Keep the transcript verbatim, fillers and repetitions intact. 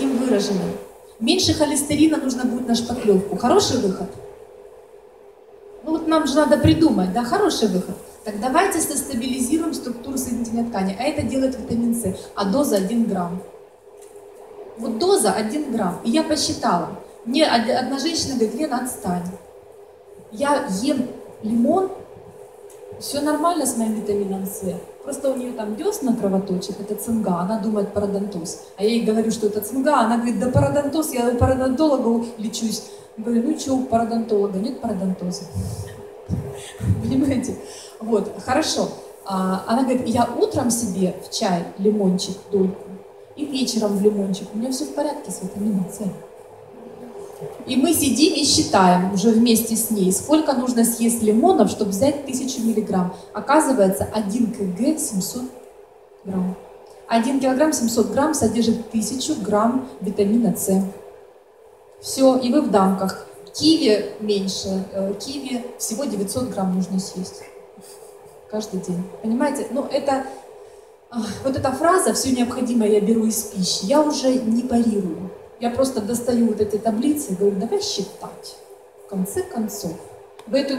таким выраженным. Меньше холестерина нужно будет на шпаклевку. Хороший выход? Ну вот нам же надо придумать, да, хороший выход. Так давайте стабилизируем структуру соединительной ткани. А это делает витамин С. А доза один грамм. Вот доза один грамм. И я посчитала. Мне одна женщина говорит: Лена, отстань. Я ем лимон, все нормально с моим витамином С. Просто у нее там десна кровоточит, это цинга, она думает парадонтоз. А я ей говорю, что это цинга, она говорит: да парадонтоз, я парадонтологу лечусь. Я говорю: ну что, у парадонтолога нет парадонтоза. Понимаете? Вот, хорошо. Она говорит: я утром себе в чай лимончик, дольку, и вечером в лимончик. У меня все в порядке с витамином С. И мы сидим и считаем уже вместе с ней, сколько нужно съесть лимонов, чтобы взять тысячу миллиграмм. Оказывается, один килограмм семьсот грамм. один килограмм семьсот грамм содержит тысячу грамм витамина С. Все, и вы в дамках. Киви меньше, киви всего девятьсот грамм нужно съесть каждый день. Понимаете? Ну, это, вот эта фраза «все необходимое я беру из пищи» я уже не парирую. Я просто достаю вот эти таблицы и говорю: давай считать, в конце концов. Вы эту